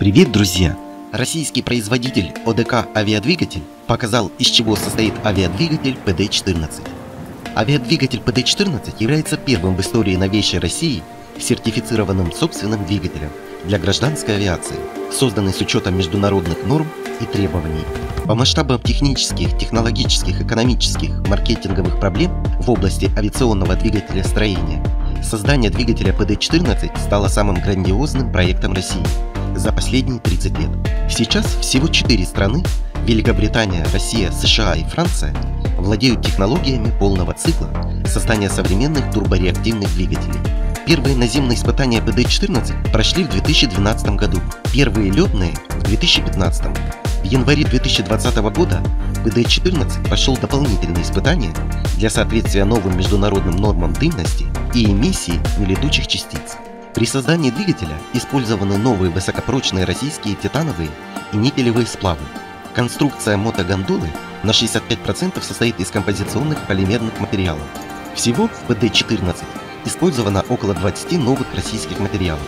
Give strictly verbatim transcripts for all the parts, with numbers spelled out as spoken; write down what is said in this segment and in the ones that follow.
Привет, друзья! Российский производитель О Д К-Авиадвигатель показал, из чего состоит авиадвигатель П Д четырнадцать. Авиадвигатель П Д четырнадцать является первым в истории новейшей России сертифицированным собственным двигателем для гражданской авиации, созданный с учетом международных норм и требований. По масштабам технических, технологических, экономических, маркетинговых проблем в области авиационного двигателя строения создание двигателя П Д четырнадцать стало самым грандиозным проектом России за последние тридцать лет. Сейчас всего четыре страны – Великобритания, Россия, С Ш А и Франция – владеют технологиями полного цикла создания современных турбореактивных двигателей. Первые наземные испытания П Д четырнадцать прошли в две тысячи двенадцатом году, первые летные – в две тысячи пятнадцатом. В январе две тысячи двадцатого года П Д четырнадцать прошел дополнительные испытания для соответствия новым международным нормам дымности и эмиссии нелетучих частиц. При создании двигателя использованы новые высокопрочные российские титановые и никелевые сплавы. Конструкция мотогондолы на шестьдесят пять процентов состоит из композиционных полимерных материалов. Всего в П Д четырнадцать использовано около двадцати новых российских материалов.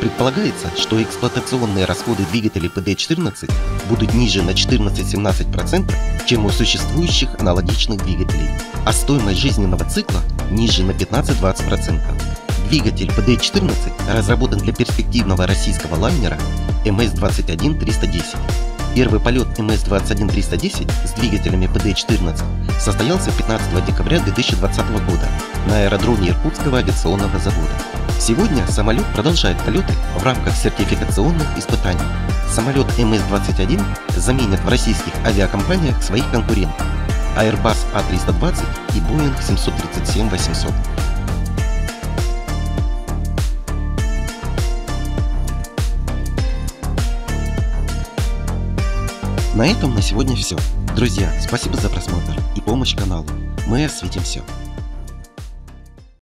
Предполагается, что эксплуатационные расходы двигателей П Д четырнадцать будут ниже на четырнадцать-семнадцать процентов, чем у существующих аналогичных двигателей, а стоимость жизненного цикла ниже на пятнадцать-двадцать процентов. Двигатель П Д четырнадцать разработан для перспективного российского лайнера М С двадцать один триста десять. Первый полет М С двадцать один триста десять с двигателями П Д четырнадцать состоялся пятнадцатого декабря две тысячи двадцатого года на аэродроме Иркутского авиационного завода. Сегодня самолет продолжает полеты в рамках сертификационных испытаний. Самолет М С двадцать один заменят в российских авиакомпаниях своих конкурентов Airbus А триста двадцать и Boeing семь тридцать семь восемьсот. На этом на сегодня все. Друзья, спасибо за просмотр и помощь каналу. Мы осветим все.